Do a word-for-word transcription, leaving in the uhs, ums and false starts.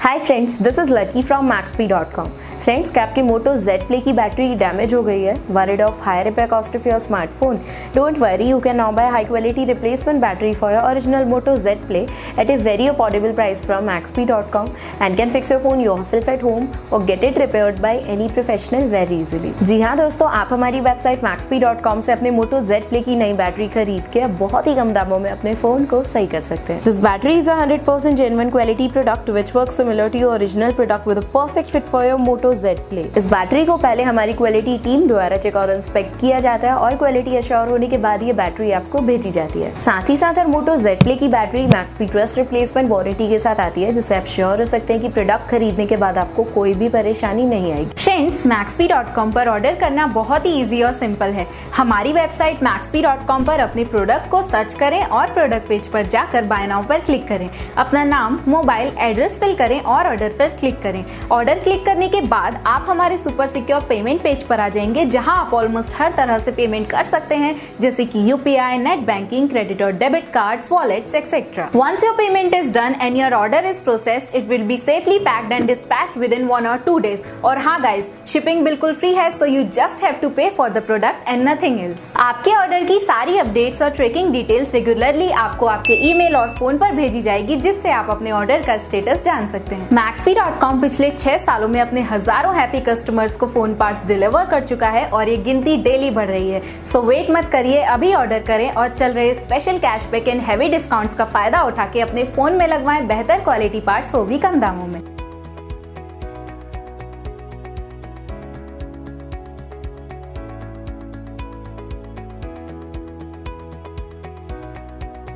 Hi friends, this is Lucky from max B dot com. Friends, क्या आपकी Moto Z Play की battery damage हो गई है? Worried of high repair cost of your smartphone? Don't worry, you can now buy high quality replacement battery for your original Moto Z Play at a very affordable price from max B dot com and can fix your phone yourself at home और get it repaired by any professional very easily. जी हाँ दोस्तों, आप हमारी website max B dot com से अपने मोटो Z Play की नई बैटरी खरीद के बहुत ही कम दामों में अपने फोन को सही कर सकते हैं। This battery is a hundred percent genuine quality product which works similar to your original product with a perfect fit for your Moto Z Play। इस बैटरी को पहले हमारी क्वालिटी टीम द्वारा चेक और इंस्पेक्ट किया जाता है और क्वालिटी एश्योर होने के बाद ये बैटरी आपको भेजी जाती है। साथ ही साथ हर Moto Z Play की battery max B trust replacement warranty के साथ आती है, जिससे आप श्योर हो सकते हैं कि प्रोडक्ट खरीदने के बाद आपको कोई भी परेशानी नहीं आएगी। Friends, max B dot com पर ऑर्डर करना बहुत ही ईजी और सिंपल है। हमारी website max B dot com पर अपने प्रोडक्ट को सर्च करें और प्रोडक्ट पेज पर जाकर बाय नाउ पर क्लिक करें, अपना नाम, मोबाइल एड्रेस फिल करें और ऑर्डर पर क्लिक करें। ऑर्डर क्लिक करने के बाद आप हमारे सुपर सिक्योर पेमेंट पेज पर आ जाएंगे, जहां आप ऑलमोस्ट हर तरह से पेमेंट कर सकते हैं, जैसे कि यूपीआई, नेट बैंकिंग, क्रेडिट और debit cards, wallets etcetera. Once your payment is done and your order is processed, it will be safely packed and dispatched within one और टू डेज। और हाँ guys, shipping बिल्कुल free है, so you just have to pay for the product and nothing else. आपके order की सारी updates और tracking details regularly आपको आपके ईमेल और फोन पर भेजी जाएगी, जिससे आप अपने ऑर्डर का स्टेटस जान सकते हैं। मैक्स बी डॉट कॉम पिछले छह सालों में अपने हजारों हैप्पी कस्टमर्स को फोन पार्ट्स डिलीवर कर चुका है और ये गिनती डेली बढ़ रही है। सो वेट मत करिए, अभी ऑर्डर करें और चल रहे special cashback and heavy discounts का फायदा उठा के अपने फोन में लगवाएं बेहतर क्वालिटी पार्ट्स, वो भी कम दामों में।